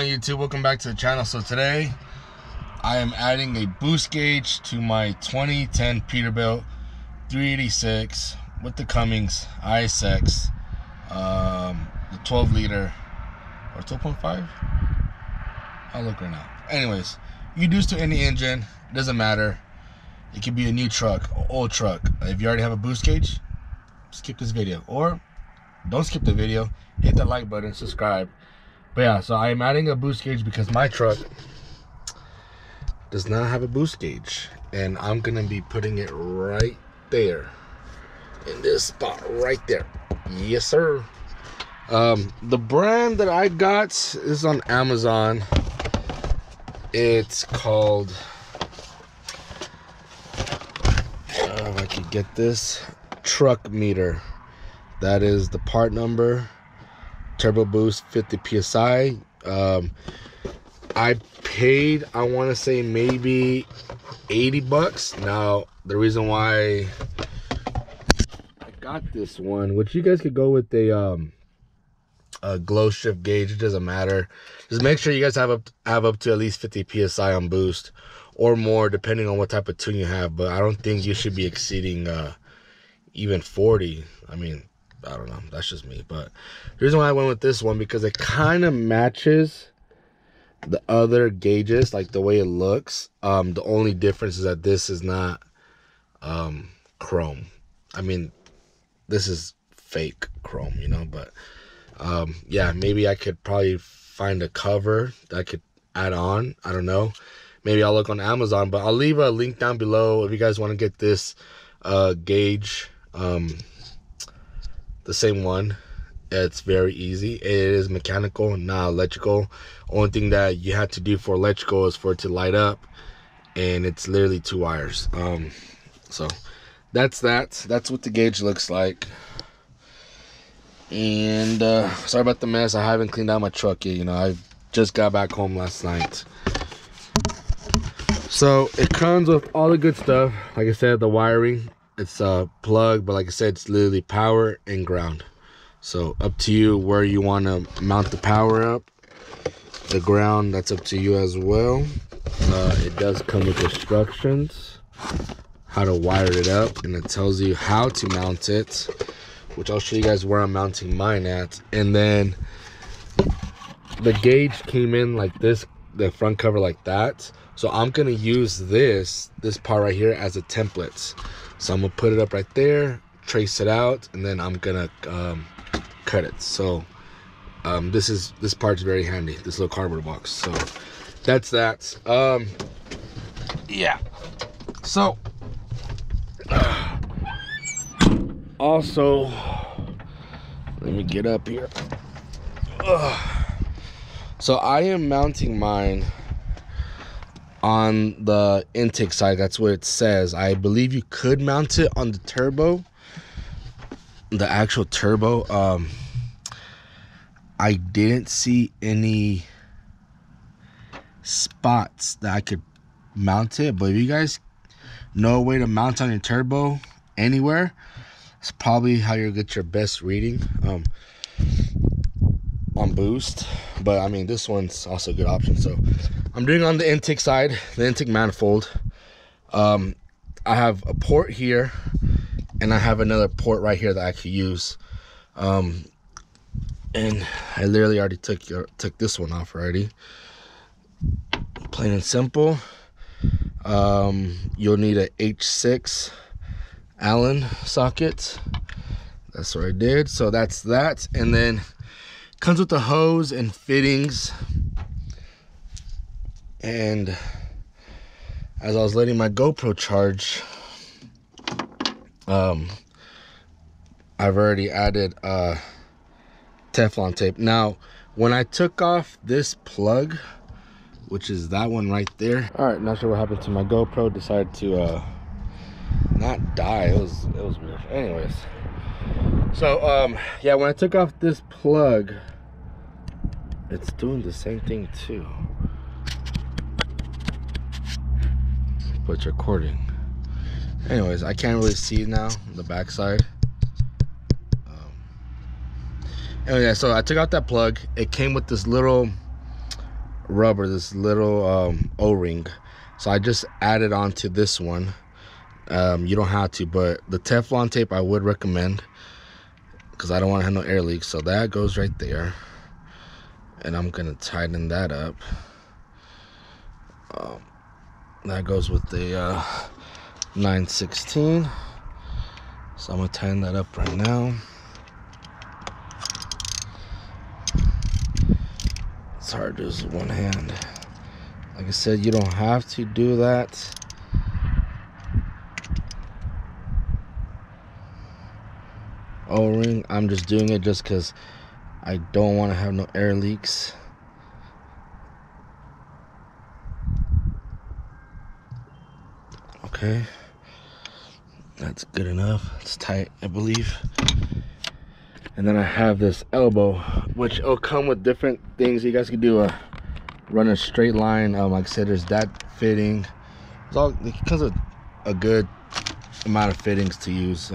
on, YouTube? Welcome back to the channel. So today I am adding a boost gauge to my 2010 Peterbilt 386 with the Cummins ISX, the 12 liter or 2.5. I'll look right now. Anyways, you do this to any engine, it doesn't matter. It could be a new truck or old truck. If you already have a boost gauge, skip this video, or don't skip the video, hit that like button, subscribe. But yeah, so I'm adding a boost gauge because my truck does not have a boost gauge, and I'm gonna be putting it right there in this spot right there. Yes sir. The brand that I got is on Amazon. It's called, I don't know if I can get this, Truck Meter. That is the part number, turbo boost, 50 psi. I paid, I want to say maybe $80. Now the reason why I got this one, which you guys could go with a glow shift gauge, it doesn't matter, just make sure you guys have up to at least 50 psi on boost or more, depending on what type of tune you have. But I don't think you should be exceeding even 40. I mean, I don't know, that's just me. But the reason why I went with this one, because it kind of matches the other gauges, like the way it looks. The only difference is that this is not chrome. I mean, this is fake chrome, you know. But yeah, maybe I could probably find a cover that I could add on. I don't know, maybe I'll look on Amazon. But I'll leave a link down below if you guys want to get this gauge, the same one. It's very easy. It is mechanical, not electrical. Only thing that you have to do for electrical is for it to light up, and it's literally 2 wires. So that's what the gauge looks like. And sorry about the mess, I haven't cleaned out my truck yet, you know. I just got back home last night. So it comes with all the good stuff. Like I said, the wiring, it's a plug, but like I said, it's literally power and ground. So up to you where you want to mount the power up. The ground, that's up to you as well. It does come with instructions how to wire it up, and it tells you how to mount it, which I'll show you guys where I'm mounting mine at. And then the gauge came in like this, the front cover like that. So I'm gonna use this part right here as a template. So I'm gonna put it up right there, trace it out, and then I'm gonna cut it. So this part's very handy, this little cardboard box. So that's that. Yeah, so also let me get up here. So I am mounting mine on the intake side. That's what it says. I believe you could mount it on the turbo, the actual turbo. I didn't see any spots that I could mount it, but if you guys know a way to mount on your turbo anywhere, it's probably how you get your best reading on boost. But I mean, this one's also a good option. So I'm doing on the intake side, the intake manifold. I have a port here, and I have another port right here that I could use. And I literally already took this one off already. Plain and simple. You'll need a H6 Allen socket. That's what I did. So that's that. And then comes with the hose and fittings. And as I was letting my GoPro charge, I've already added Teflon tape. Now when I took off this plug, which is that one right there. All right, not sure what happened to my GoPro. Decided to not die. It was weird. Anyways, so yeah, when I took off this plug, it's doing the same thing too, but it's recording. Anyways, I can't really see now the backside. Anyway, so I took out that plug. It came with this little rubber, this little o-ring. So I just added on to this one. You don't have to, but the Teflon tape I would recommend, because I don't want to have no air leaks. So that goes right there, and I'm gonna tighten that up. That goes with the 9/16. So I'm gonna tighten that up right now. It's hard to do with one hand. Like I said, you don't have to do that. O-ring, I'm just doing it just because I don't want to have no air leaks. Okay, that's good enough. It's tight, I believe. And then I have this elbow, which will come with different things. You guys can do a run a straight line. Like I said, there's that fitting. It's all, it comes with a good amount of fittings to use.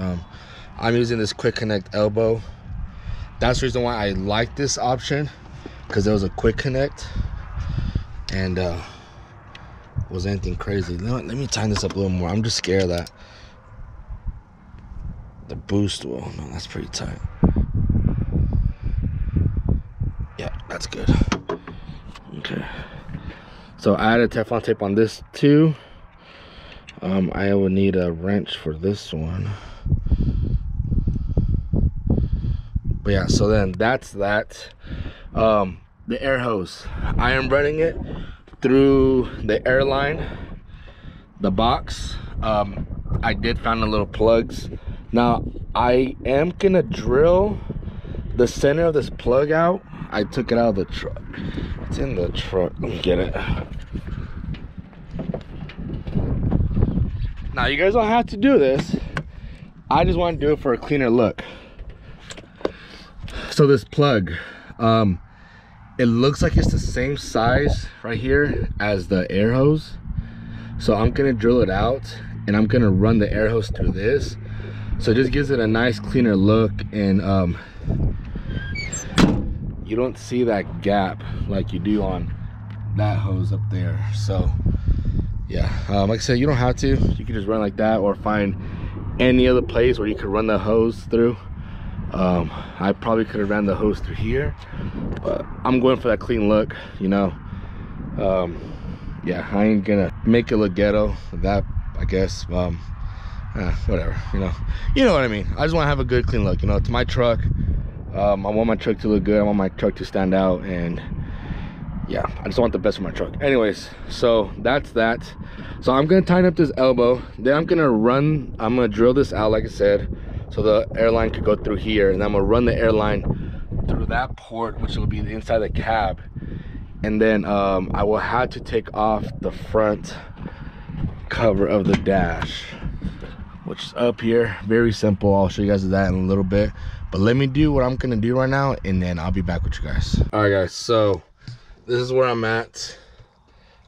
I'm using this quick connect elbow. That's the reason why I like this option, because there was a quick connect and was anything crazy. Let me tighten this up a little more. I'm just scared that the boost will, no, that's pretty tight. Yeah, that's good. Okay, so I added Teflon tape on this too. I would need a wrench for this one. But yeah, so then that's that. The air hose, I am running it through the air line, the box. I did find the little plugs. Now I am gonna drill the center of this plug out. I took it out of the truck. It's in the truck. Let me get it. Now you guys don't have to do this. I just want to do it for a cleaner look. So this plug, it looks like it's the same size right here as the air hose. So I'm gonna drill it out and I'm gonna run the air hose through this. So it just gives it a nice cleaner look, and you don't see that gap like you do on that hose up there. So yeah, like I said, you don't have to. You can just run like that, or find any other place where you could run the hose through. I probably could have ran the hose through here, but I'm going for that clean look, you know. Yeah, I ain't gonna make it look ghetto, that I guess. Whatever, you know what I mean. I just want to have a good clean look, you know. It's my truck. I want my truck to look good. I want my truck to stand out, and yeah, I just want the best for my truck. Anyways, so that's that. So I'm gonna tighten up this elbow, then I'm gonna drill this out, like I said, so the airline could go through here, and I'm gonna run the airline through that port, which will be the inside of the cab. And then I will have to take off the front cover of the dash, which is up here. Very simple. I'll show you guys that in a little bit, but let me do what I'm gonna do right now, and then I'll be back with you guys. All right guys, so this is where I'm at.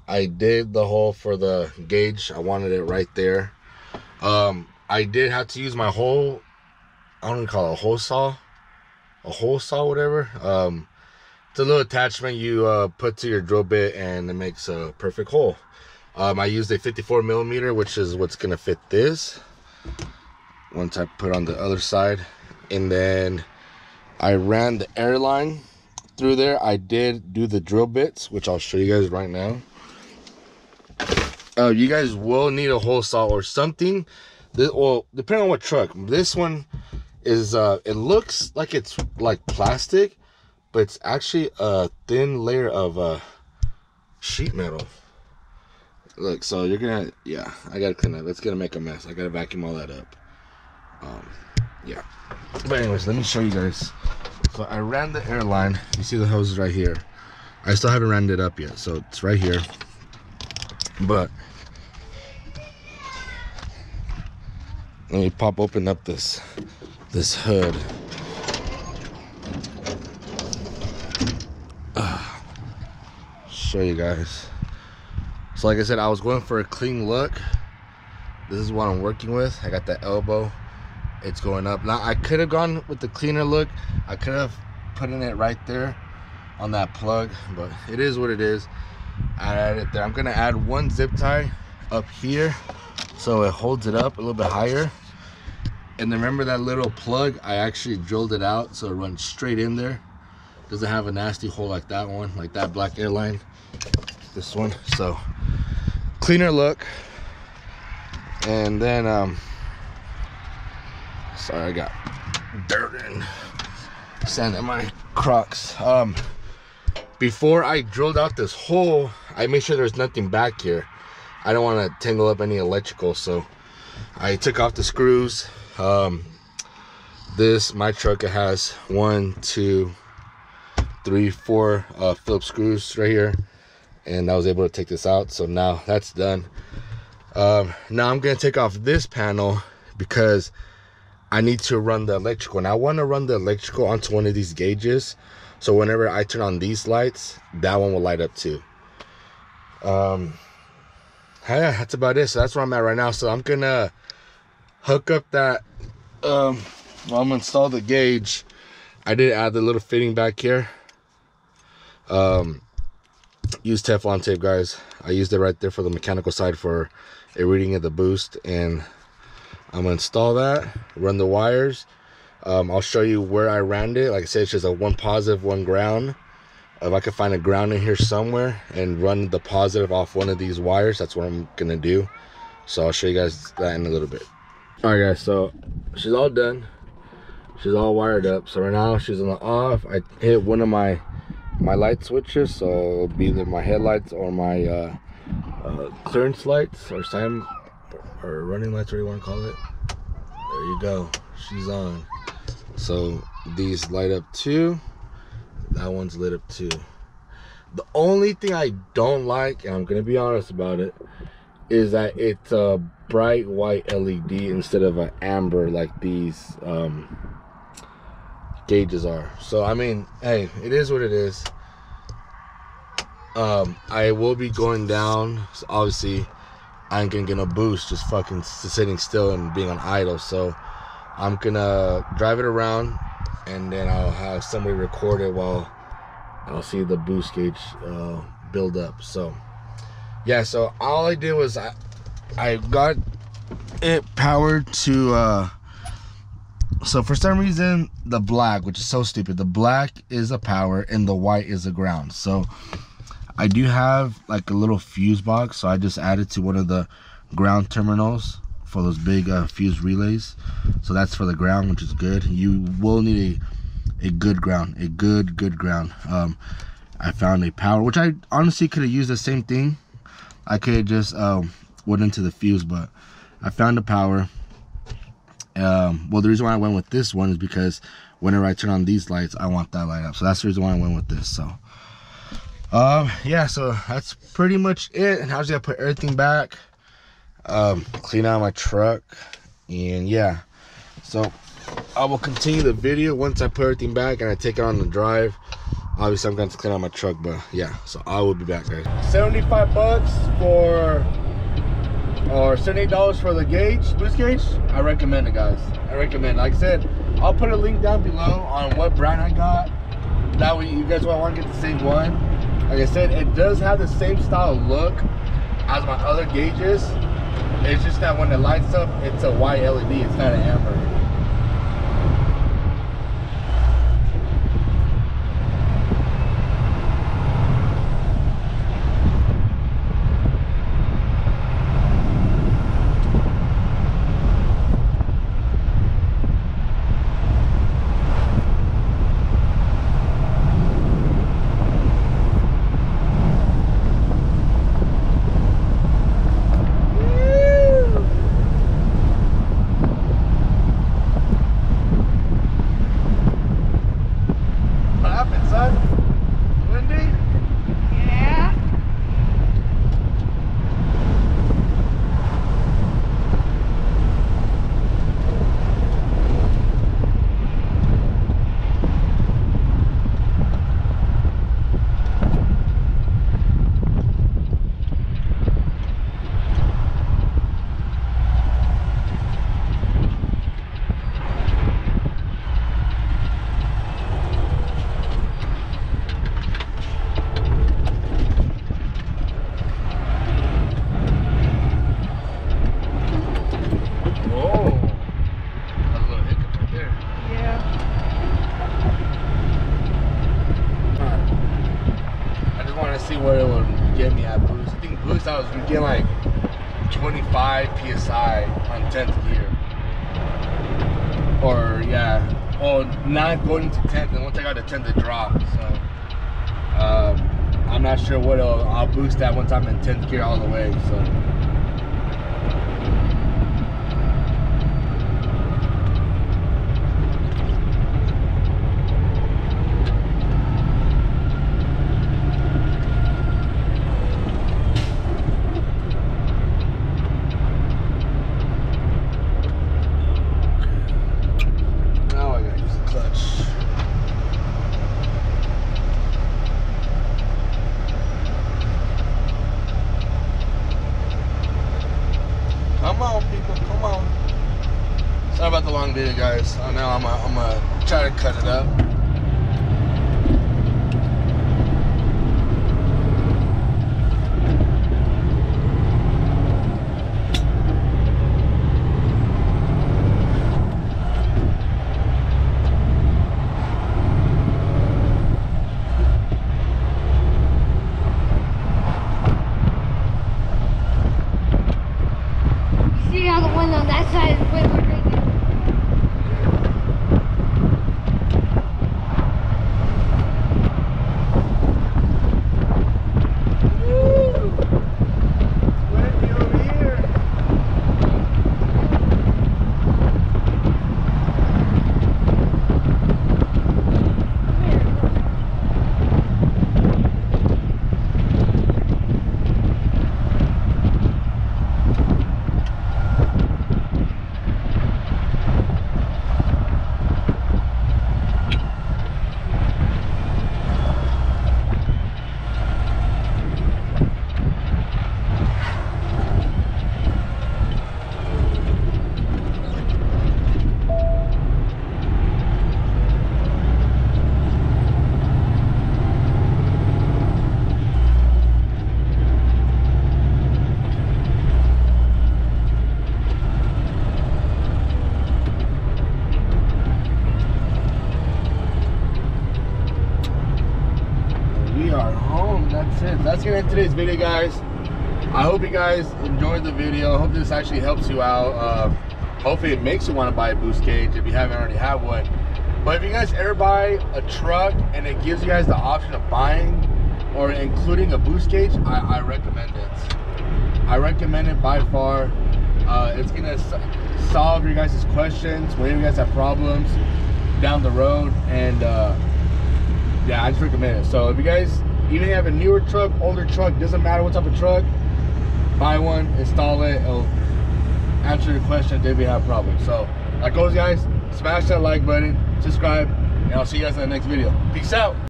I did the hole for the gauge. I wanted it right there. I did have to use my hole, I don't even call it a hole saw, whatever. It's a little attachment you put to your drill bit, and it makes a perfect hole. I used a 54 millimeter, which is what's gonna fit this once I put on the other side. And then I ran the airline through there. I did do the drill bits, which I'll show you guys right now. You guys will need a hole saw or something. Well, depending on what truck. This one is it looks like it's like plastic, but it's actually a thin layer of sheet metal. Look, so you're gonna, yeah, I gotta clean that. That's gonna make a mess. I gotta vacuum all that up. Yeah, but anyways, let me show you guys. So I ran the airline. You see the hose right here. I still haven't ran it up yet, so it's right here. But let me pop open up this hood. Show you guys. So like I said, I was going for a clean look. This is what I'm working with. I got the elbow. It's going up. Now I could have gone with the cleaner look. I could have put in it right there. on that plug, but it is what it is. I added it there. I'm gonna add one zip tie up here so it holds it up a little bit higher. And remember that little plug, I actually drilled it out so it runs straight in there. Doesn't have a nasty hole like that one, like that black airline, this one. So cleaner look. And then sorry, I got dirt and sand in my Crocs. Before I drilled out this hole, I made sure there's nothing back here. I don't want to tangle up any electrical, so I took off the screws. My truck, it has 1, 2, 3, 4 Phillips screws right here, and I was able to take this out, so now that's done. Now I'm gonna take off this panel because I need to run the electrical, and I want to run the electrical onto one of these gauges, so whenever I turn on these lights, that one will light up too. Yeah, that's about it. So that's where I'm at right now. So I'm gonna hook up that well, I'm gonna install the gauge. I did add the little fitting back here. Use Teflon tape, guys. I used it right there for the mechanical side for a reading of the boost, and I'm gonna install that, run the wires. I'll show you where I ran it. Like I said, it's just a one positive, one ground. If I could find a ground in here somewhere and run the positive off one of these wires, that's what I'm gonna do. So I'll show you guys that in a little bit. All right, guys, so she's all done. She's all wired up. So right now she's on the off. I hit one of my light switches, so it'll be either my headlights or my clearance lights or sign or running lights, whatever you want to call it. There you go, she's on. So these light up too. That one's lit up too. The only thing I don't like, and I'm gonna be honest about it, is that it's a bright white LED instead of an amber like these gauges are. So I mean, hey, it is what it is. I will be going down, so obviously I ain't gonna get no boost just fucking sitting still and being on idle. So I'm gonna drive it around, and then I'll have somebody record it while I'll see the boost gauge build up. So yeah, so all I did was I got it powered to so for some reason the black, which is so stupid, the black is a power and the white is a ground. So I do have like a little fuse box, so I just added to one of the ground terminals for those big fuse relays. So that's for the ground, which is good. You will need a good ground, a good ground. I found a power, which I honestly could have used the same thing. I could have just went into the fuse, but I found a power. Well, the reason why I went with this one is because whenever I turn on these lights, I want that light up. So that's the reason why I went with this. So yeah, so that's pretty much it. And I was gonna put everything back, clean out my truck, and yeah, so I will continue the video once I put everything back and I take it on the drive. Obviously I'm going to clean out my truck, but yeah, so I will be back, guys. $75 for, or $78 for the gauge, boost gauge. I recommend it, guys. I recommend, like I said, I'll put a link down below on what brand I got, that way you guys want to get the same one. Like I said, it does have the same style look as my other gauges. It's just that when it lights up, it's a white LED, it's not an amber. see where it would get me at boost. I think boost I was getting like 25 psi on 10th gear. Or yeah, or not going to 10th, and once I got to 10th it dropped. So I'm not sure what I'll boost that once I'm in 10th gear all the way. So guys, I know I'm gonna try to cut it up. See how the one on that side is way more big. That's gonna end today's video, guys. I hope you guys enjoyed the video. I hope this actually helps you out. Hopefully it makes you want to buy a boost cage if you haven't already had one. But if you guys ever buy a truck and it gives you guys the option of buying or including a boost cage, I recommend it. I recommend it by far. It's gonna solve your guys' questions whenever you guys have problems down the road, and yeah, I just recommend it. So if you guys even if you have a newer truck, older truck, doesn't matter what type of truck, buy one, install it, it'll answer your question if you have problems. So, like always guys, smash that like button, subscribe, and I'll see you guys in the next video. Peace out.